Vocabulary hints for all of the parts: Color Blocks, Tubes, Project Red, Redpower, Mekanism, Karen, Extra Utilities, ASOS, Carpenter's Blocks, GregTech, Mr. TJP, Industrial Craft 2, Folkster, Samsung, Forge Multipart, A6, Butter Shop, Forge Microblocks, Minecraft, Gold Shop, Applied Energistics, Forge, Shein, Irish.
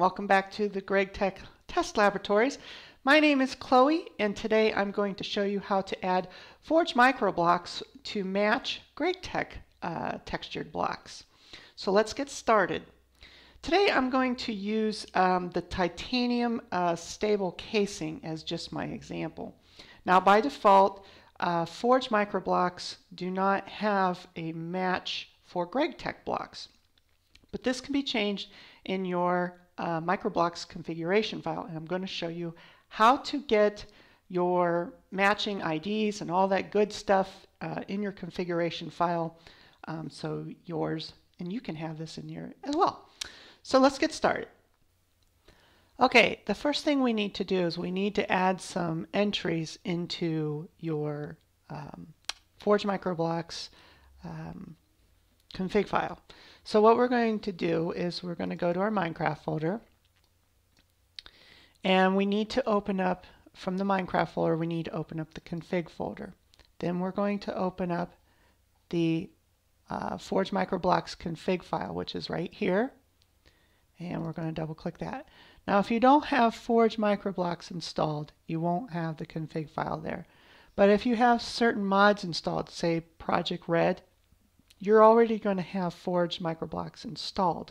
Welcome back to the GregTech Test Laboratories. My name is Chloe, and today I'm going to show you how to add Forge Microblocks to match GregTech textured blocks. So let's get started. Today I'm going to use the titanium stable casing as just my example. Now by default, Forge Microblocks do not have a match for GregTech blocks, but this can be changed in your Microblocks configuration file, and I'm going to show you how to get your matching IDs and all that good stuff in your configuration file, so yours, and you can have this in your as well. So let's get started. Okay, the first thing we need to do is we need to add some entries into your Forge Microblocks config file. So what we're going to do is we're going to go to our Minecraft folder, and we need to open up from the Minecraft folder, we need to open up the config folder. Then we're going to open up the Forge Microblocks config file, which is right here. And we're going to double click that. Now if you don't have Forge Microblocks installed, you won't have the config file there. But if you have certain mods installed, say Project Red, you're already going to have Forge Microblocks installed.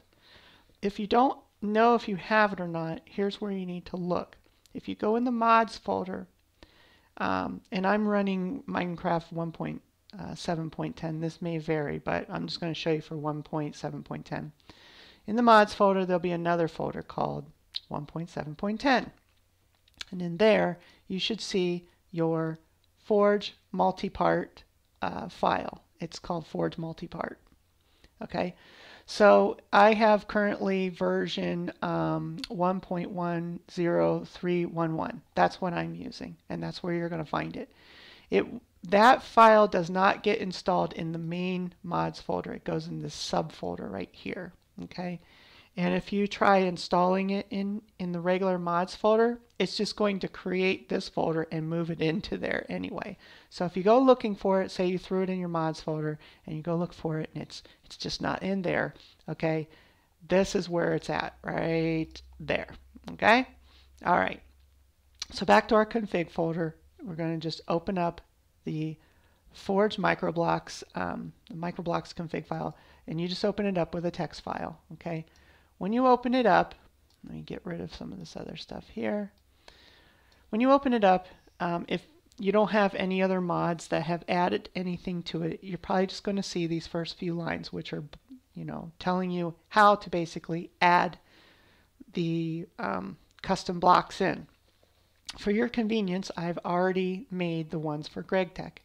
If you don't know if you have it or not, here's where you need to look. If you go in the mods folder, and I'm running Minecraft 1.7.10, this may vary, but I'm just going to show you for 1.7.10. In the mods folder, there'll be another folder called 1.7.10. And in there, you should see your Forge Multipart file. It's called Forge Multipart. Okay, so I have currently version 1.10311. That's what I'm using, and that's where you're going to find it. That file does not get installed in the main mods folder. It goes in this subfolder right here. Okay, and if you try installing it in the regular mods folder, it's just going to create this folder and move it into there anyway. So if you go looking for it, say you threw it in your mods folder and you go look for it and it's just not in there, okay, this is where it's at, right there. Okay, all right, so back to our config folder, we're going to just open up the Forge Microblocks, Microblocks config file, and you just open it up with a text file. Okay, when you open it up, let me get rid of some of this other stuff here. When you open it up, if you don't have any other mods that have added anything to it, you're probably just going to see these first few lines, which are, you know, telling you how to basically add the custom blocks in. For your convenience, I've already made the ones for GregTech,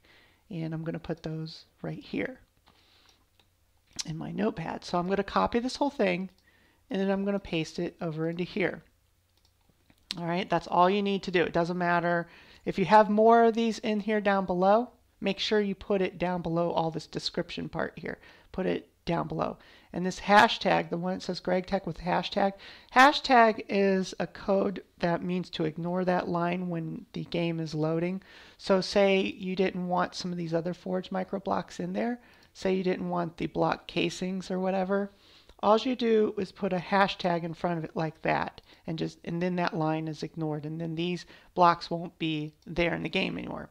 and I'm going to put those right here in my notepad. So I'm going to copy this whole thing, and then I'm going to paste it over into here. All right, that's all you need to do. It doesn't matter if you have more of these in here down below. Make sure you put it down below all this description part here. Put it down below. And this hashtag, the one that says GregTech with hashtag, hashtag is a code that means to ignore that line when the game is loading. So say you didn't want some of these other Forge Microblocks in there. Say you didn't want the block casings or whatever. All you do is put a hashtag in front of it like that, and just, and then that line is ignored, and then these blocks won't be there in the game anymore.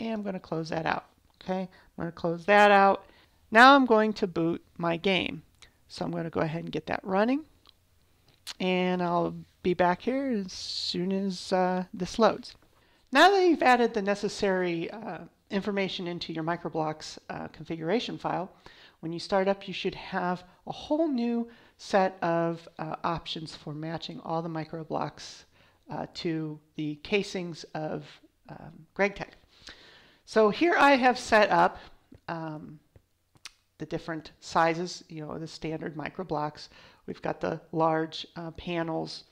And I'm going to close that out. Okay, I'm going to close that out. Now I'm going to boot my game. So I'm going to go ahead and get that running, and I'll be back here as soon as this loads. Now that you've added the necessary information into your Microblocks configuration file, when you start up, you should have a whole new set of options for matching all the Microblocks to the casings of GregTech. So here I have set up the different sizes, you know, the standard Microblocks. We've got the large panels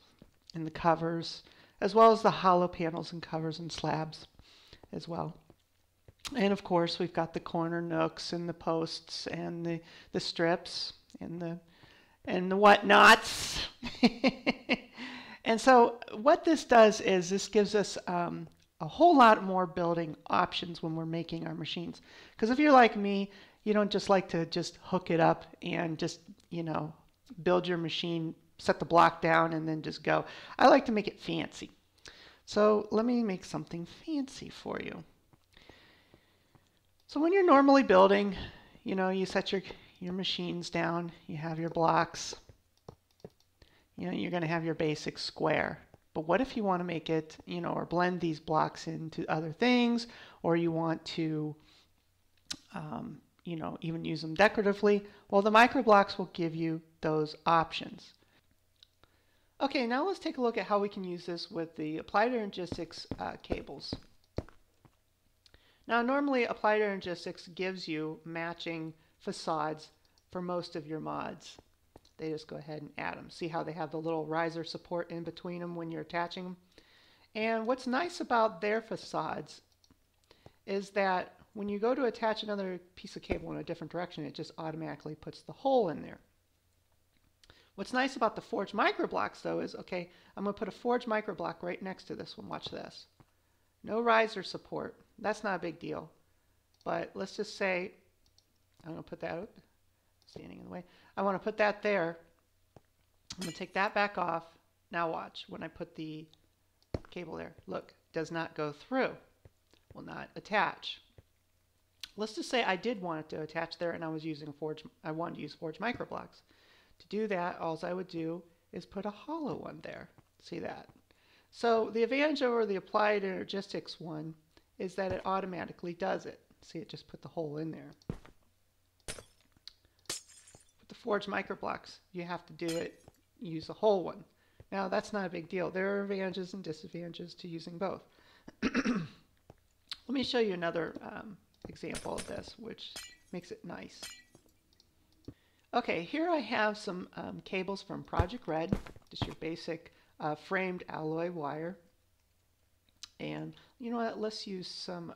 and the covers, as well as the hollow panels and covers and slabs as well. And of course, we've got the corner nooks and the posts and the strips and the whatnots. And so what this does is this gives us a whole lot more building options when we're making our machines. Because if you're like me, you don't just like to just hook it up and just, you know, build your machine set the block down and then just go. I like to make it fancy. So let me make something fancy for you. So when you're normally building, you know, you set your machines down, you have your blocks, you know, you're going to have your basic square. But what if you want to make it, you know, or blend these blocks into other things, or you want to, you know, even use them decoratively? Well, the microblocks will give you those options. Okay, now let's take a look at how we can use this with the Applied Energistics cables. Now, normally Applied Energistics gives you matching facades for most of your mods. They just go ahead and add them. See how they have the little riser support in between them when you're attaching them? And what's nice about their facades is that when you go to attach another piece of cable in a different direction, it just automatically puts the hole in there. What's nice about the Forge Microblocks, though, is, okay, I'm going to put a Forge Microblock right next to this one. Watch this. No riser support. That's not a big deal. But let's just say, I'm going to put that, oops, standing in the way. I want to put that there. I'm going to take that back off. Now watch, when I put the cable there, look, does not go through, will not attach. Let's just say I did want it to attach there and I was using Forge, I wanted to use Forge Microblocks. To do that, all I would do is put a hollow one there. See that? So the advantage over the Applied Energistics one is that it automatically does it. See, it just put the hole in there. With the Forge Microblocks, you have to do it, use a hole one. Now, that's not a big deal. There are advantages and disadvantages to using both. Let me show you another example of this, which makes it nice. Okay, here I have some cables from Project Red, just your basic framed alloy wire. And you know what, let's use some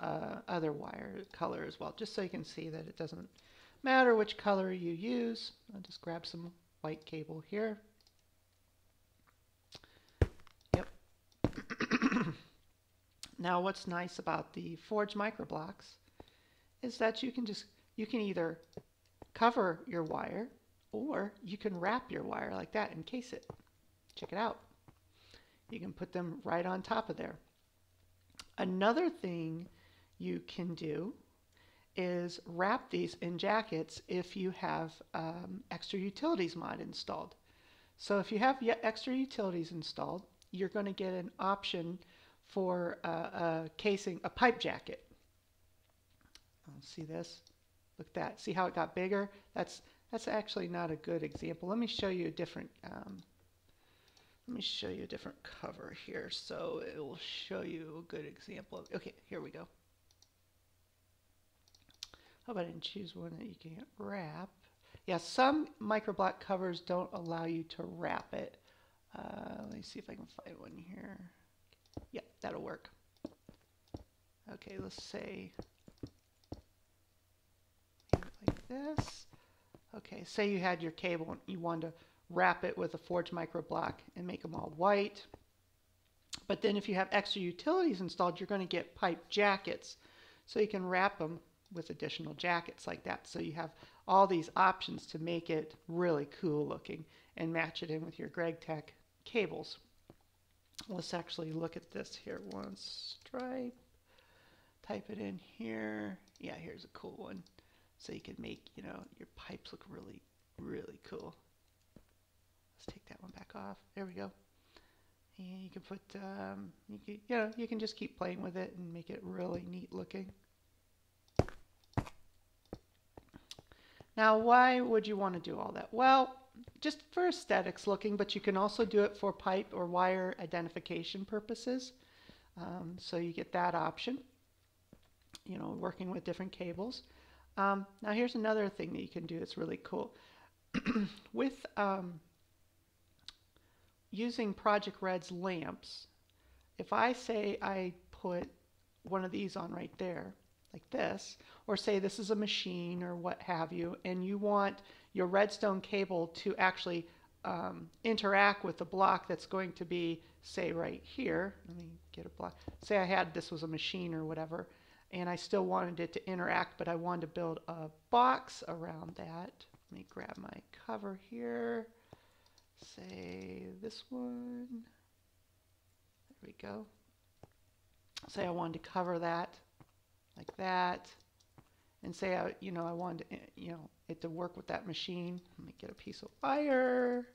other wire color as well, just so you can see that it doesn't matter which color you use. I'll just grab some white cable here. Yep. Now what's nice about the Forge Microblocks is that you can just, you can either cover your wire or you can wrap your wire like that and case it. Check it out. You can put them right on top of there. Another thing you can do is wrap these in jackets if you have Extra Utilities mod installed. So if you have Extra Utilities installed, you're going to get an option for a casing, a pipe jacket. See this? Look at that. See how it got bigger? That's actually not a good example. Let me show you a different. Let me show you a different cover here, so it will show you a good example. Okay, here we go. How about I didn't choose one that you can't wrap? Yeah, some microblock covers don't allow you to wrap it. Let me see if I can find one here. Yeah, that'll work. Okay, let's say like this. Okay, say you had your cable and you wanted to wrap it with a Forge Microblock and make them all white. But then if you have Extra Utilities installed, you're going to get pipe jackets. So you can wrap them with additional jackets like that. So you have all these options to make it really cool looking and match it in with your GregTech cables. Let's actually look at this here. One stripe. Type it in here. Yeah, here's a cool one. So you can make, you know, your pipes look really, really cool. Let's take that one back off. There we go. And you can put, you know, you can just keep playing with it and make it really neat looking. Now, why would you want to do all that? Well, just for aesthetics looking, but you can also do it for pipe or wire identification purposes. So you get that option, you know, working with different cables. Now, here's another thing that you can do that's really cool. With using Project Red's lamps, if I say I put one of these on right there, like this, or say this is a machine or what have you, and you want your redstone cable to actually interact with the block that's going to be, say, right here. Let me get a block. Say I had this was a machine or whatever, and I still wanted it to interact, but I wanted to build a box around that. Let me grab my cover here. say this one, there we go. Say I wanted to cover that like that, and say I, you know, I wanted to, you know, it to work with that machine. Let me get a piece of wire.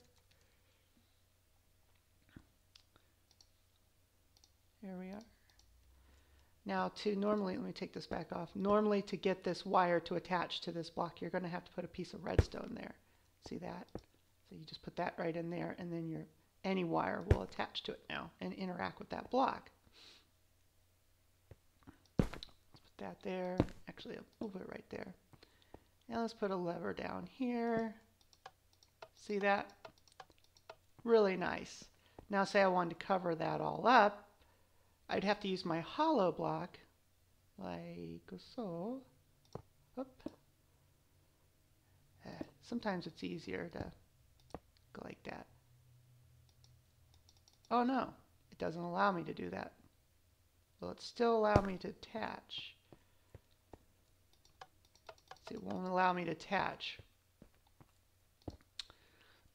Here we are. Now to normally, let me take this back off. Normally to get this wire to attach to this block, you're going to have to put a piece of redstone there. See that? So you just put that right in there, and then your any wire will attach to it now and interact with that block. That there, actually a little bit right there. Now let's put a lever down here. See that? Really nice. Now say I wanted to cover that all up, I'd have to use my hollow block, like so. Sometimes it's easier to go like that. Oh no, it doesn't allow me to do that. Will it still allow me to attach? It won't allow me to attach.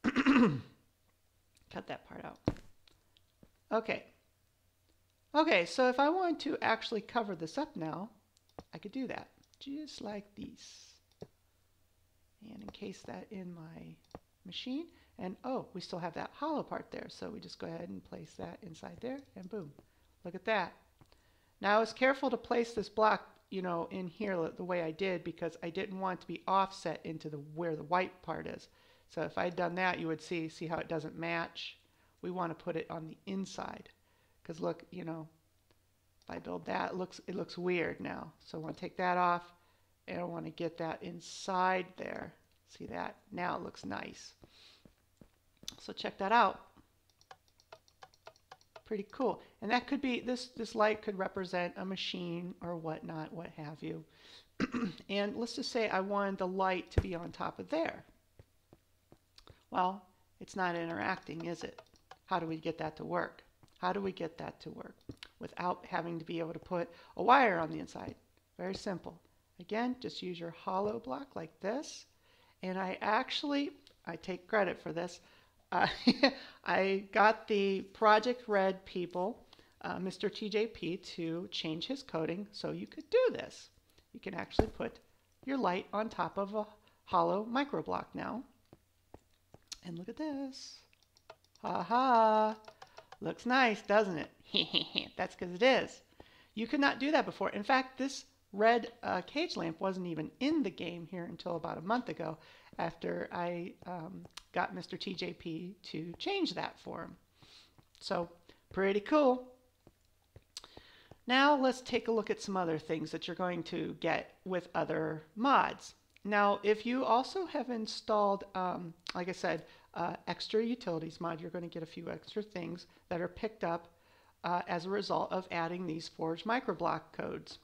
Cut that part out. Okay. Okay, so if I want to actually cover this up now, I could do that. Just like these. And encase that in my machine. And oh, we still have that hollow part there. So we just go ahead and place that inside there, and boom. Look at that. Now I was careful to place this block, you know, in here the way I did, because I didn't want it to be offset into the where the white part is. So if I had done that, you would see how it doesn't match. We want to put it on the inside, because look, you know, if I build that, it looks weird now. So I want to take that off, and I want to get that inside there. See that? Now it looks nice. So check that out. Pretty cool. And that could be, this light could represent a machine or whatnot, what have you. And let's just say I wanted the light to be on top of there. Well, it's not interacting, is it? How do we get that to work? How do we get that to work without having to be able to put a wire on the inside? Very simple. Again, just use your hollow block like this. And I take credit for this. I got the Project Red people, Mr. TJP, to change his coding so you could do this. You can actually put your light on top of a hollow microblock now. And look at this. Ha-ha. Looks nice, doesn't it? That's because it is. You could not do that before. In fact, this red cage lamp wasn't even in the game here until about a month ago, after I got Mr. TJP to change that for him. So pretty cool. Now let's take a look at some other things that you're going to get with other mods. Now if you also have installed, like I said, Extra Utilities mod, you're going to get a few extra things that are picked up as a result of adding these Forge microblock codes.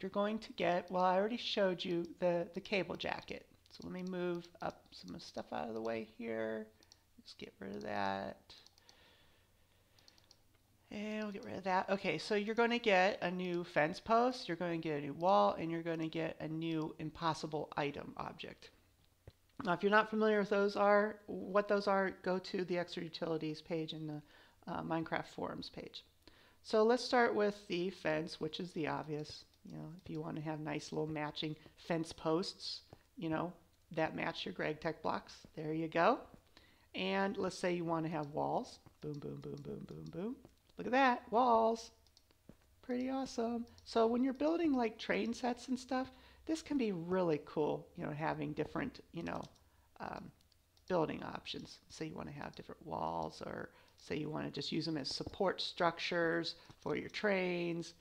You're going to get, well, I already showed you the cable jacket. So let me move up some stuff out of the way here. Just get rid of that. And we'll get rid of that. Okay, so you're going to get a new fence post, you're going to get a new wall, and you're going to get a new impossible item object. Now, if you're not familiar with what those are, go to the Extra Utilities page and the Minecraft forums page. So let's start with the fence, which is the obvious. You know, if you want to have nice little matching fence posts, you know, that match your GregTech blocks. There you go. And let's say you want to have walls. Boom, boom, boom, boom, boom, boom. Look at that, walls. Pretty awesome. So when you're building like train sets and stuff, this can be really cool, you know, having different, you know, building options. Say you want to have different walls, or say you want to just use them as support structures for your trains.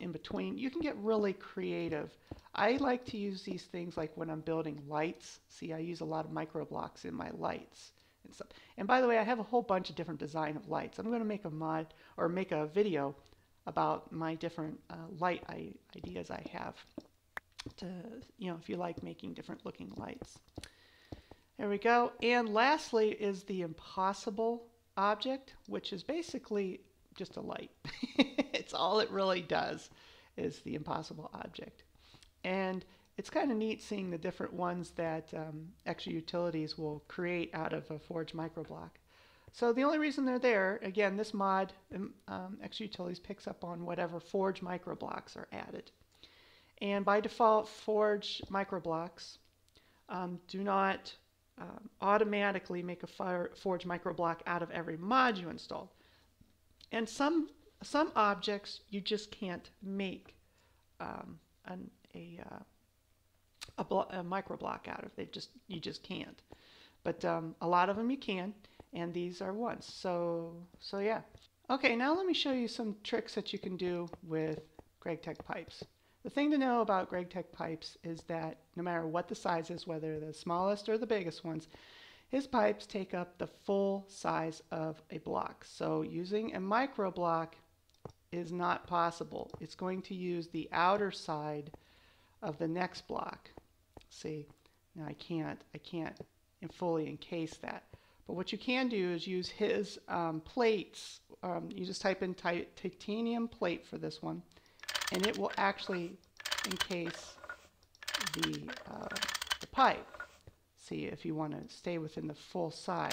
In between, you can get really creative. I like to use these things like when I'm building lights. See, I use a lot of micro blocks in my lights and stuff. And by the way, I have a whole bunch of different design of lights. I'm going to make a mod or make a video about my different light ideas I have. To, you know, if you like making different looking lights. There we go. And lastly is the impossible object, which is basically just a light. It's all it really does is the impossible object. And it's kind of neat seeing the different ones that Extra Utilities will create out of a Forge microblock. So the only reason they're there, again, this mod, Extra Utilities picks up on whatever Forge microblocks are added. And by default, Forge microblocks do not automatically make a Forge microblock out of every mod you install. And some objects you just can't make a microblock out of. You just can't. But a lot of them you can. And these are ones, so yeah. Okay, now let me show you some tricks that you can do with GregTech pipes. The thing to know about GregTech pipes is that no matter what the size is, whether the smallest or the biggest ones, his pipes take up the full size of a block. So using a micro block is not possible. It's going to use the outer side of the next block. See, now I can't fully encase that. But what you can do is use his plates. You just type in titanium plate for this one, and it will actually encase the pipe. See, if you want to stay within the full size,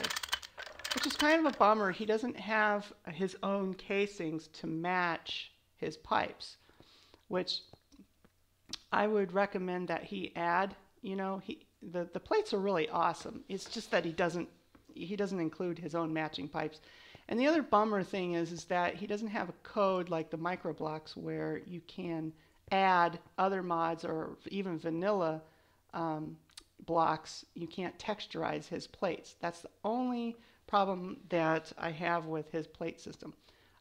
which is kind of a bummer. He doesn't have his own casings to match his pipes, which I would recommend that he add. You know, the plates are really awesome. It's just that he doesn't include his own matching pipes. And the other bummer thing is that he doesn't have a code like the microblocks where you can add other mods or even vanilla blocks. You can't texturize his plates. That's the only problem that I have with his plate system.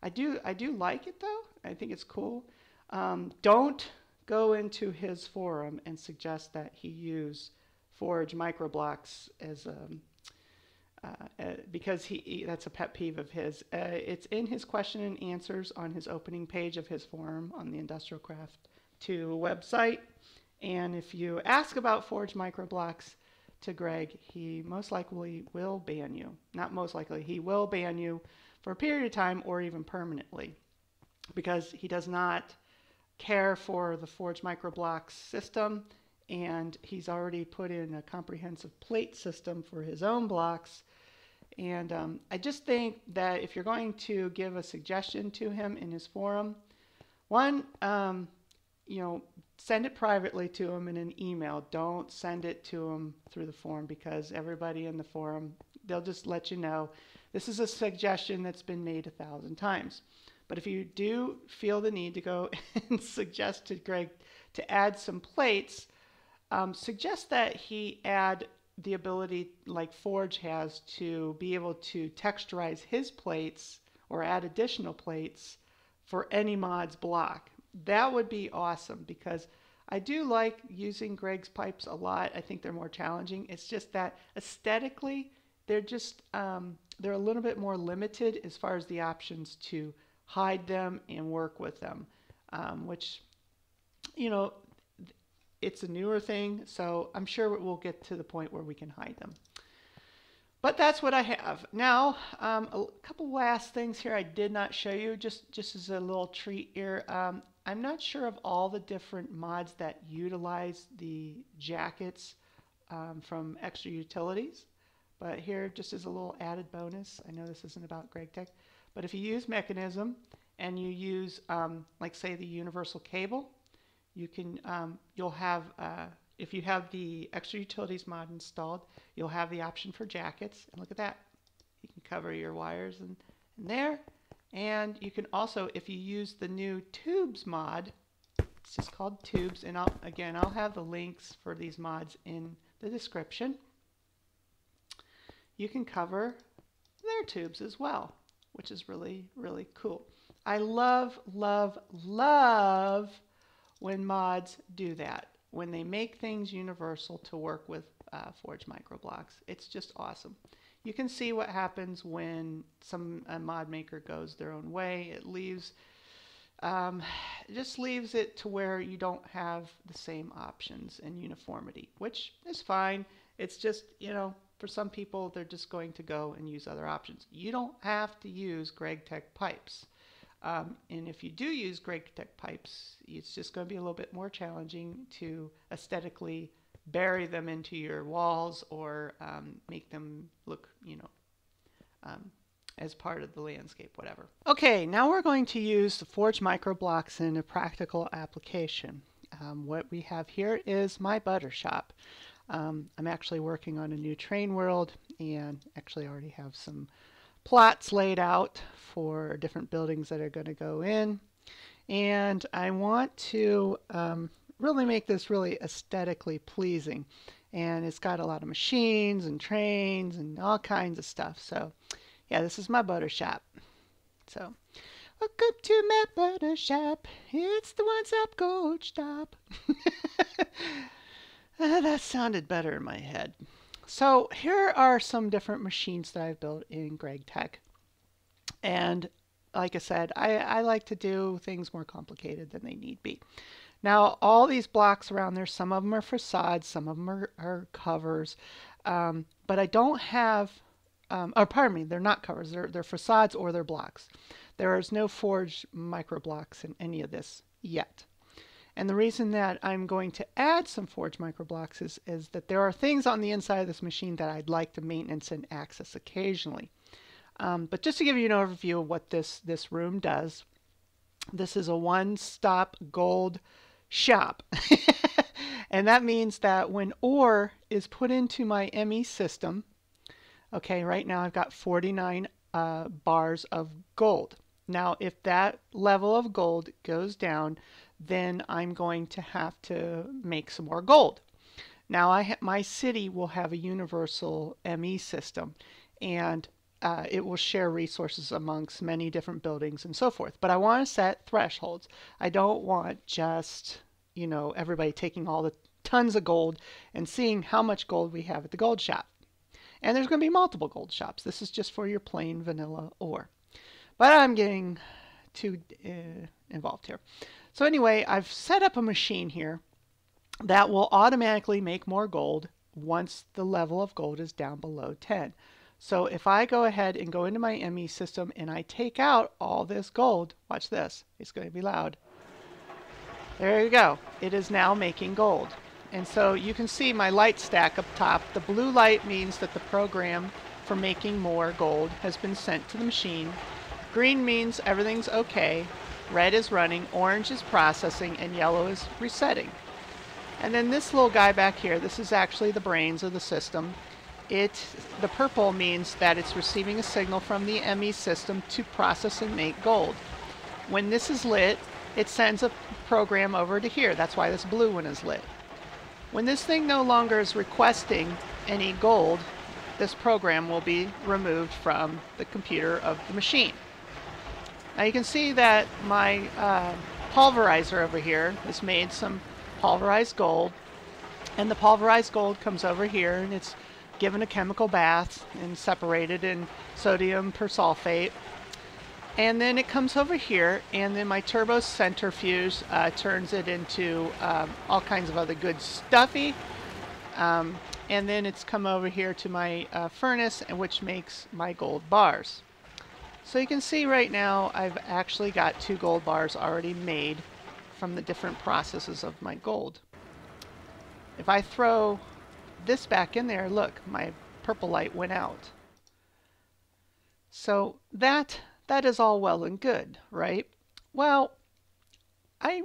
I do like it though. I think it's cool. Don't go into his forum and suggest that he use Forge microblocks as a because that's a pet peeve of his. It's in his question and answers on his opening page of his forum on the Industrial Craft 2 website. And if you ask about Forge microblocks to Greg, he most likely will ban you. Not most likely, he will ban you for a period of time or even permanently, because he does not care for the Forge microblocks system. And he's already put in a comprehensive plate system for his own blocks. And I just think that if you're going to give a suggestion to him in his forum, one, you know, send it privately to him in an email. Don't send it to him through the forum, because everybody in the forum, they'll just let you know, this is a suggestion that's been made 1,000 times. But if you do feel the need to go and suggest to Greg to add some plates, suggest that he add the ability, like Forge has, to be able to texturize his plates or add additional plates for any mod's block. That would be awesome, because I do like using Greg's pipes a lot. I think they're more challenging. It's just that aesthetically, they're just they're a little bit more limited as far as the options to hide them and work with them, which, you know, it's a newer thing, so I'm sure we'll get to the point where we can hide them. But that's what I have. Now, a couple last things here I did not show you, just as a little treat here. I'm not sure of all the different mods that utilize the jackets from Extra Utilities, but here, just as a little added bonus, I know this isn't about GregTech, but if you use Mekanism and you use, like say, the universal cable, you can, you'll have, if you have the Extra Utilities mod installed, you'll have the option for jackets. And look at that. You can cover your wires and there. And you can also, if you use the new Tubes mod, it's just called Tubes. And I'll have the links for these mods in the description. You can cover their tubes as well, which is really, really cool. I love, love, love when mods do that, when they make things universal to work with Forge microblocks. It's just awesome. You can see what happens when a mod maker goes their own way. It leaves, just leaves it to where you don't have the same options and uniformity, which is fine. It's just, you know, for some people, they're just going to go and use other options. You don't have to use GregTech pipes. And if you do use GregTech pipes, it's just going to be a little bit more challenging to aesthetically bury them into your walls or make them look, you know, as part of the landscape, whatever. Okay, now we're going to use the Forge Microblocks in a practical application. What we have here is my butter shop. I'm actually working on a new train world and actually already have some plots laid out for different buildings that are going to go in, and I want to really make this really aesthetically pleasing, and it's got a lot of machines and trains and all kinds of stuff. So yeah, this is my butter shop. So welcome to my butter shop, it's the one-stop gold shop. That sounded better in my head. So here are some different machines that I've built in GregTech. And like I said, I like to do things more complicated than they need be. Now all these blocks around there, some of them are facades, some of them are covers, but I don't have, or pardon me, they're not covers, they're facades or they're blocks. There is no Forge Microblocks in any of this yet. And the reason that I'm going to add some Forge Microblocks is that there are things on the inside of this machine that I'd like to maintenance and access occasionally. But just to give you an overview of what this room does, this is a one-stop gold shop. And that means that when ore is put into my ME system, okay, right now I've got 49 bars of gold. Now, if that level of gold goes down, then I'm going to have to make some more gold. Now my city will have a universal ME system, and it will share resources amongst many different buildings and so forth. But I want to set thresholds. I don't want just, you know, everybody taking all the tons of gold and seeing how much gold we have at the gold shop. And there's going to be multiple gold shops. This is just for your plain vanilla ore. But I'm getting too involved here. So anyway, I've set up a machine here that will automatically make more gold once the level of gold is down below 10. So if I go ahead and go into my ME system and I take out all this gold, watch this, it's going to be loud. There you go. It is now making gold. And so you can see my light stack up top. The blue light means that the program for making more gold has been sent to the machine. Green means everything's okay, red is running, orange is processing, and yellow is resetting. And then this little guy back here, this is actually the brains of the system. The purple means that it's receiving a signal from the ME system to process and make gold. When this is lit, it sends a program over to here. That's why this blue one is lit. When this thing no longer is requesting any gold, this program will be removed from the computer of the machine. Now you can see that my pulverizer over here has made some pulverized gold, and the pulverized gold comes over here and it's given a chemical bath and separated in sodium persulfate, and then it comes over here, and then my turbo centrifuge turns it into all kinds of other good stuffy, and then it's come over here to my furnace, and which makes my gold bars. So you can see right now I've actually got 2 gold bars already made from the different processes of my gold. If I throw this back in there, look, my purple light went out. So that is all well and good, right? Well, I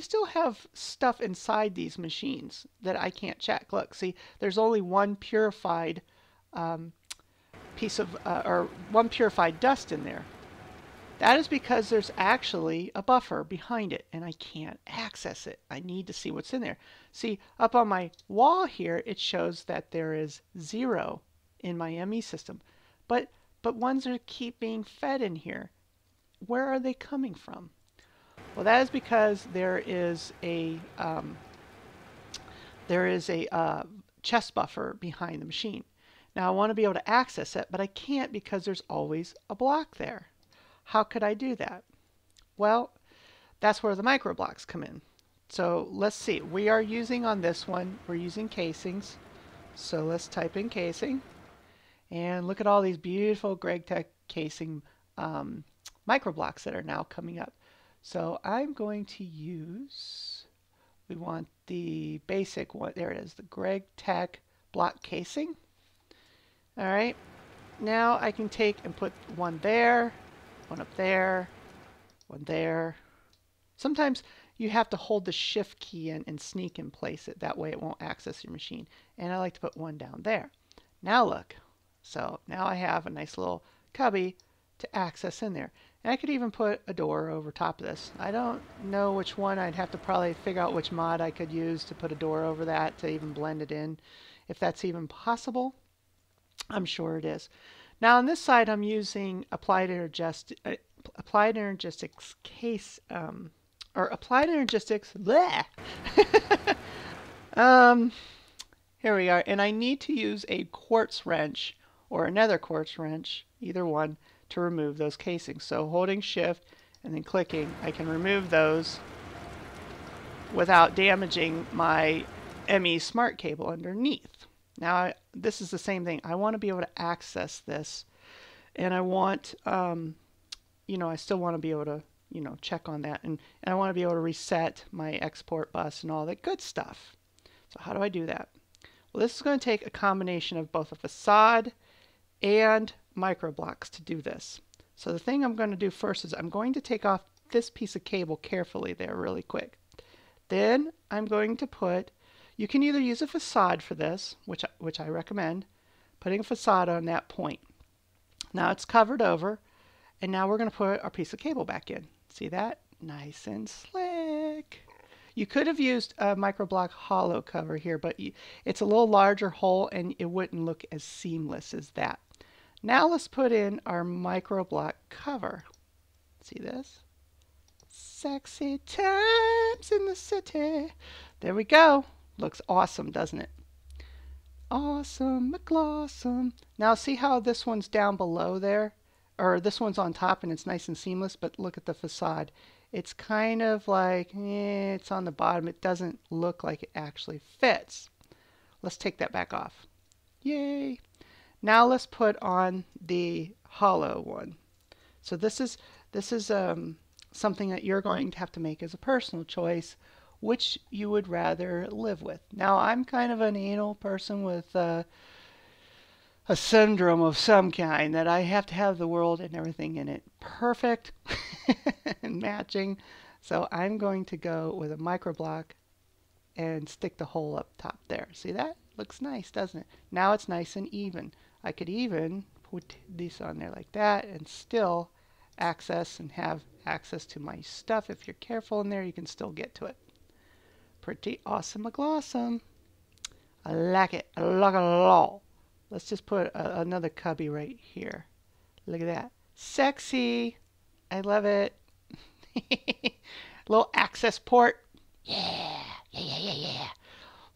still have stuff inside these machines that I can't check. Look, see, there's only one purified piece of or one purified dust in there. That is because there's actually a buffer behind it and I can't access it. I need to see what's in there. See, up on my wall here it shows that there is 0 in my ME system, but ones that keep being fed in here, where are they coming from? Well, that is because there is a chest buffer behind the machine. Now, I want to be able to access it, but I can't because there's always a block there. How could I do that? Well, that's where the microblocks come in. So let's see. We are using on this one, we're using casings. So let's type in casing. And look at all these beautiful GregTech casing microblocks that are now coming up. So I'm going to use, we want the basic one, there it is, the GregTech block casing. All right, now I can take and put one there, one up there, one there. Sometimes you have to hold the shift key in and sneak and place it. That way it won't access your machine. And I like to put one down there. Now look, so now I have a nice little cubby to access in there. And I could even put a door over top of this. I don't know which one. I'd have to probably figure out which mod I could use to put a door over that to even blend it in. If that's even possible, I'm sure it is. Now on this side, I'm using Applied Energistics case, or Applied Energistics, bleh! Here we are, and I need to use a quartz wrench or another quartz wrench, either one, to remove those casings. So holding shift and then clicking, I can remove those without damaging my ME smart cable underneath. Now, this is the same thing. I want to be able to access this, and I want, you know, I still want to be able to, you know, check on that, and I want to be able to reset my export bus and all that good stuff. So how do I do that? Well, this is going to take a combination of both a facade and microblocks to do this. So the thing I'm going to do first is I'm going to take off this piece of cable carefully there really quick. Then I'm going to put, you can either use a facade for this, which I recommend, putting a facade on that point. Now it's covered over, and now we're going to put our piece of cable back in. See that? Nice and slick. You could have used a microblock hollow cover here, but it's a little larger hole and it wouldn't look as seamless as that. Now let's put in our microblock cover. See this? Sexy times in the city. There we go. Looks awesome, doesn't it? Awesome, McLawsome. Now see how this one's down below there? Or this one's on top and it's nice and seamless, but look at the facade. It's kind of like, it's on the bottom. It doesn't look like it actually fits. Let's take that back off. Yay. Now let's put on the hollow one. So this is something that you're going to have to make as a personal choice, which you would rather live with. Now I'm kind of an anal person with a syndrome of some kind, that I have to have the world and everything in it perfect and matching. So I'm going to go with a microblock and stick the hole up top there. See that? Looks nice, doesn't it? Now it's nice and even. I could even put this on there like that and still access and have access to my stuff. If you're careful in there, you can still get to it. Pretty awesome, McLawsome. I like it. I like it a lot. Let's just put another cubby right here. Look at that. Sexy. I love it. Little access port. Yeah. Yeah, yeah, yeah, yeah.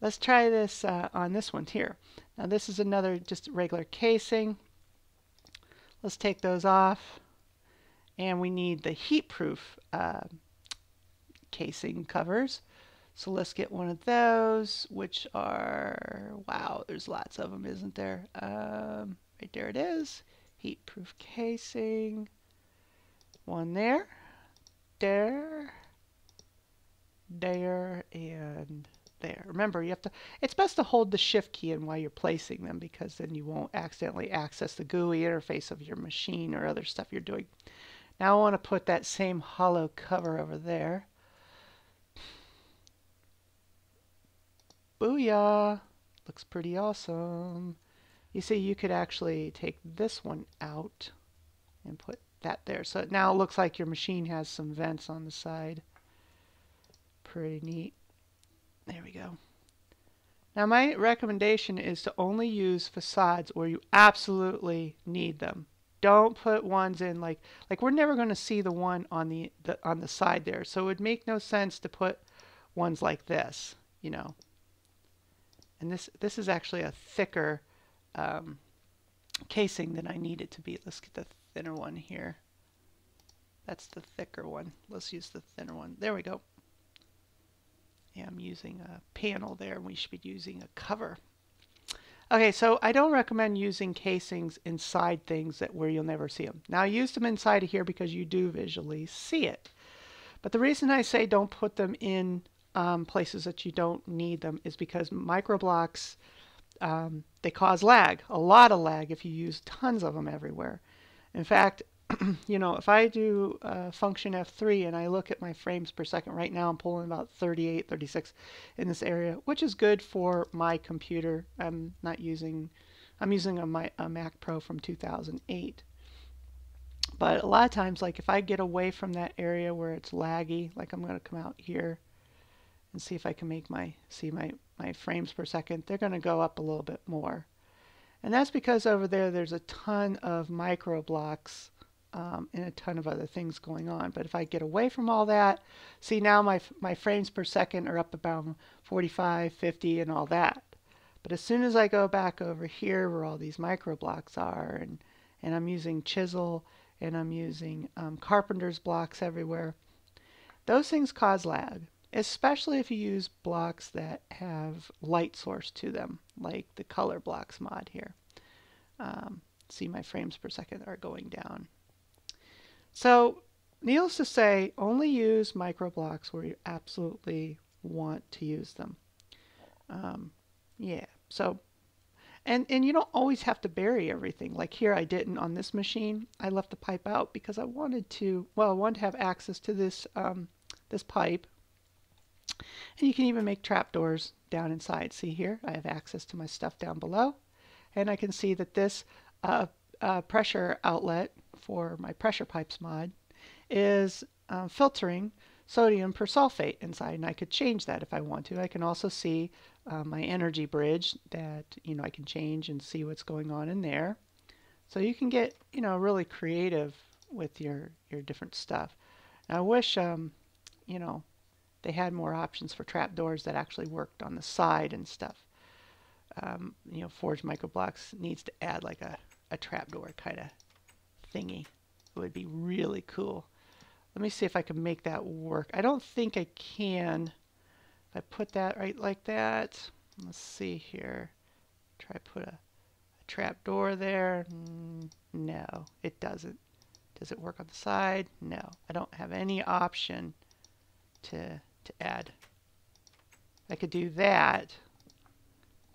Let's try this on this one here. Now this is another just regular casing. Let's take those off. And we need the heat-proof casing covers. So let's get one of those, which are, wow, there's lots of them, isn't there? Right there it is, heat-proof casing. One there, there, there, and there. Remember, you have to, it's best to hold the shift key in while you're placing them, because then you won't accidentally access the GUI interface of your machine or other stuff you're doing. Now I want to put that same hollow cover over there. Booyah! Looks pretty awesome. You see, you could actually take this one out and put that there. So now it looks like your machine has some vents on the side. Pretty neat. There we go. Now my recommendation is to only use facades where you absolutely need them. Don't put ones in like we're never going to see the one on the side there. So it would make no sense to put ones like this, you know. And this is actually a thicker casing than I need it to be. Let's get the thinner one here. That's the thicker one. Let's use the thinner one. There we go. Yeah, I'm using a panel there, and we should be using a cover. Okay, so I don't recommend using casings inside things that where you'll never see them. Now, use them inside of here because you do visually see it. But the reason I say don't put them in places that you don't need them is because microblocks, they cause lag, a lot of lag if you use tons of them everywhere. In fact, you know, if I do function F3 and I look at my frames per second right now, I'm pulling about 38, 36 in this area, which is good for my computer. I'm using a Mac Pro from 2008. But a lot of times, like if I get away from that area where it's laggy, like I'm going to come out here and see if I can make my, see my frames per second, they're going to go up a little bit more. And that's because over there, there's a ton of microblocks and a ton of other things going on. But if I get away from all that, see now my frames per second are up about 45, 50 and all that. But as soon as I go back over here where all these microblocks are, and I'm using chisel and I'm using Carpenter's blocks everywhere, those things cause lag, especially if you use blocks that have light source to them, like the color blocks mod here. See my frames per second are going down. So needless to say, only use microblocks where you absolutely want to use them. Yeah, so, and you don't always have to bury everything. Like here I didn't on this machine. I left the pipe out because I wanted to, well, I wanted to have access to this, this pipe. And you can even make trapdoors down inside. See here, I have access to my stuff down below. And I can see that this pressure outlet for my pressure pipes mod is filtering sodium persulfate inside, and I could change that if I want to. I can also see my energy bridge that, you know, I can change and see what's going on in there. So you can get, you know, really creative with your different stuff. And I wish, you know, they had more options for trapdoors that actually worked on the side and stuff. You know, Forge Microblocks needs to add like a trapdoor kind of thingy. It would be really cool. Let me see if I can make that work. I don't think I can. If I put that right like that, let's see here. Try put a trapdoor there. No, it doesn't. Does it work on the side? No, I don't have any option to add. I could do that,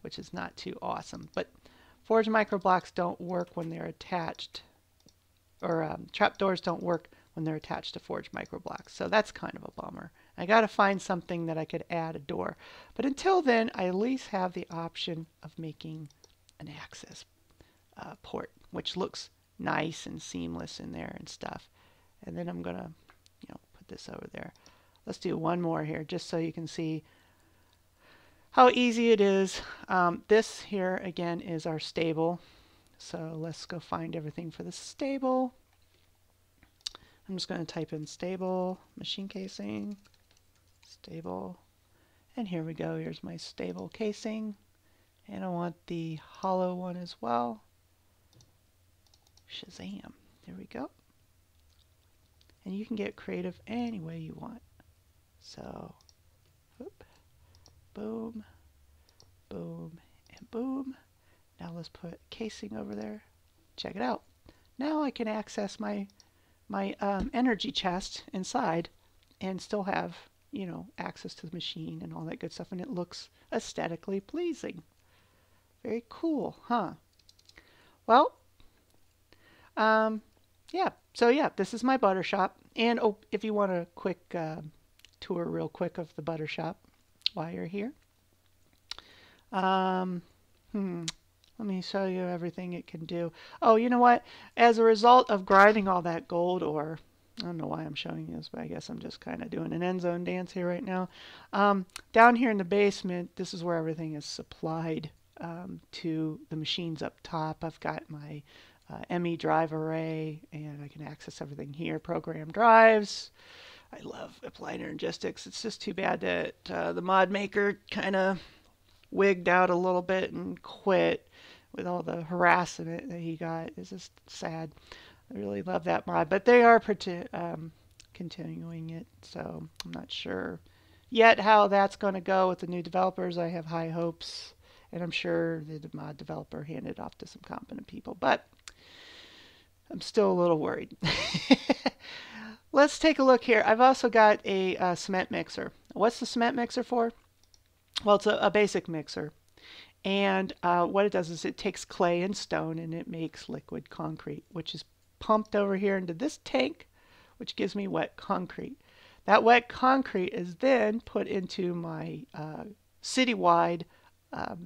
which is not too awesome. But Forge microblocks don't work when they're attached, or trapdoors don't work when they're attached to Forge microblocks. So that's kind of a bummer. I got to find something that I could add a door. But until then, I at least have the option of making an access port, which looks nice and seamless in there and stuff. And then I'm going to, you know, put this over there. Let's do one more here just so you can see how easy it is. This here again is our stable. So let's go find everything for the stable. I'm just going to type in stable, machine casing, stable. And here we go. Here's my stable casing. And I want the hollow one as well. Shazam. There we go. And you can get creative any way you want. So, whoop, boom, boom, and boom. Now let's put casing over there. Check it out. Now I can access my energy chest inside and still have, you know, access to the machine and all that good stuff. And it looks aesthetically pleasing. Very cool, huh? Well, yeah. So yeah, this is my butter shop. And oh, if you want a quick... tour real quick of the butter shop while you're here. Let me show you everything it can do. Oh, you know what? As a result of grinding all that gold ore, I don't know why I'm showing you this, but I guess I'm just kind of doing an end zone dance here right now. Down here in the basement, this is where everything is supplied to the machines up top. I've got my ME drive array, and I can access everything here. Program drives. I love Applied Energistics. It's just too bad that the mod maker kind of wigged out a little bit and quit with all the harassment that he got. It's just sad. I really love that mod, but they are continuing it, so I'm not sure yet how that's going to go with the new developers. I have high hopes, And I'm sure the mod developer handed it off to some competent people, but I'm still a little worried. Let's take a look here. I've also got a cement mixer. What's the cement mixer for? Well, it's a basic mixer. And what it does is it takes clay and stone and it makes liquid concrete, which is pumped over here into this tank, which gives me wet concrete. That wet concrete is then put into my citywide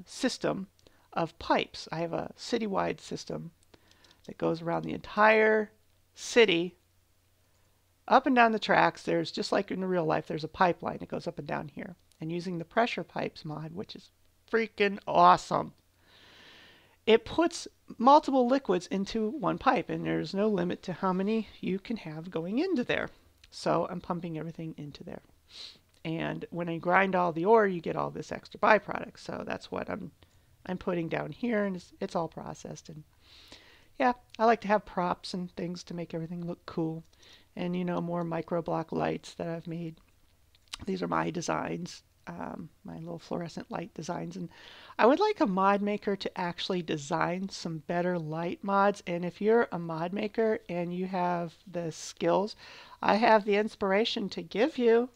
system of pipes. I have a citywide system that goes around the entire city, up and down the tracks. There's, just like in real life, there's a pipeline that goes up and down here. And using the pressure pipes mod, which is freaking awesome, it puts multiple liquids into one pipe, and there's no limit to how many you can have going into there. So I'm pumping everything into there, and when I grind all the ore, you get all this extra byproduct. So that's what I'm putting down here, and it's all processed. And yeah, I like to have props and things to make everything look cool, and you know, more microblock lights that I've made. These are my designs. My little fluorescent light designs, and I would like a mod maker to actually design some better light mods. And if you're a mod maker and you have the skills, I have the inspiration to give you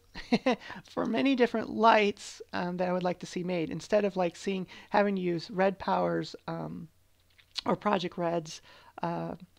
for many different lights that I would like to see made, instead of like having to use Redpower's or Project Red's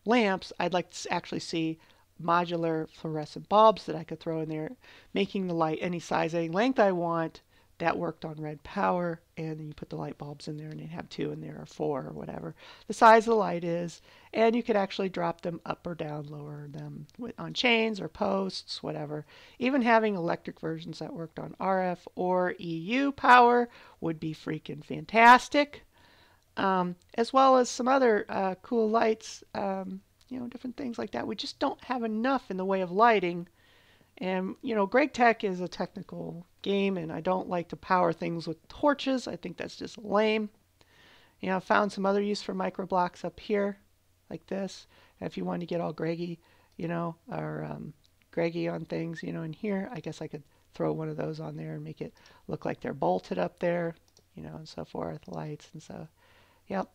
lamps. I'd like to actually see modular fluorescent bulbs that I could throw in there, making the light any size, any length I want. That worked on Redpower, and then you put the light bulbs in there, and you have 2 in there, or 4, or whatever the size of the light is, and you could actually drop them up or down, lower them on chains or posts, whatever. Even having electric versions that worked on RF or EU power would be freaking fantastic, as well as some other cool lights. You know, different things like that. We just don't have enough in the way of lighting. And, you know, GregTech is a technical game, and I don't like to power things with torches. I think that's just lame. You know, I found some other use for microblocks up here, like this. And if you want to get all Greggy, you know, or Greggy on things, you know, in here, I guess I could throw one of those on there and make it look like they're bolted up there, you know, and so forth, lights and so. Yep.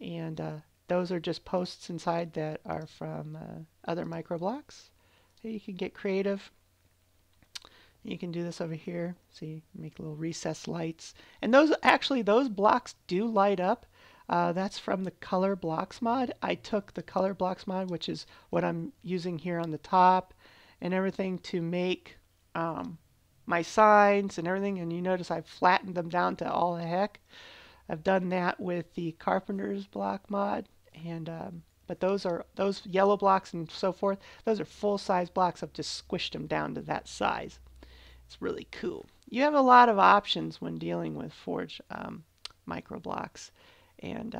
And, those are just posts inside that are from other microblocks. You can get creative. You can do this over here. See, make little recessed lights. And those, actually, those blocks do light up. That's from the Color Blocks mod. I took the Color Blocks mod, which is what I'm using here on the top and everything, to make my signs and everything. And you notice I've flattened them down to all the heck. I've done that with the Carpenter's Block mod. And but those yellow blocks and so forth, those are full-size blocks. I've just squished them down to that size. It's really cool. You have a lot of options when dealing with Forge microblocks. And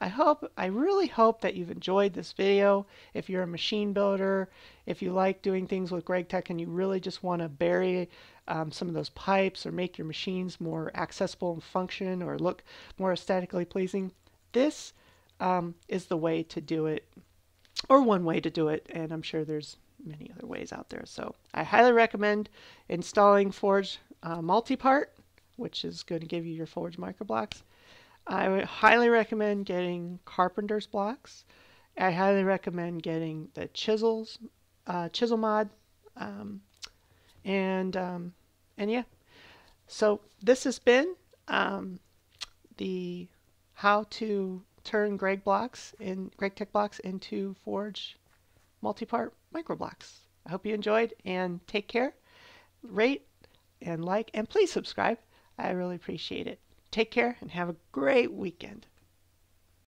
I really hope that you've enjoyed this video. If you're a machine builder, if you like doing things with GregTech and you really just want to bury some of those pipes or make your machines more accessible and function or look more aesthetically pleasing, this is the way to do it, or one way to do it, and I'm sure there's many other ways out there. So I highly recommend installing Forge Multipart, which is going to give you your Forge microblocks. I would highly recommend getting Carpenter's Blocks. I highly recommend getting the chisels, chisel mod, and yeah. So this has been the how to turn GregTech blocks into Forge Multipart microblocks. I hope you enjoyed, and take care. Rate and like, and please subscribe. I really appreciate it. Take care and have a great weekend.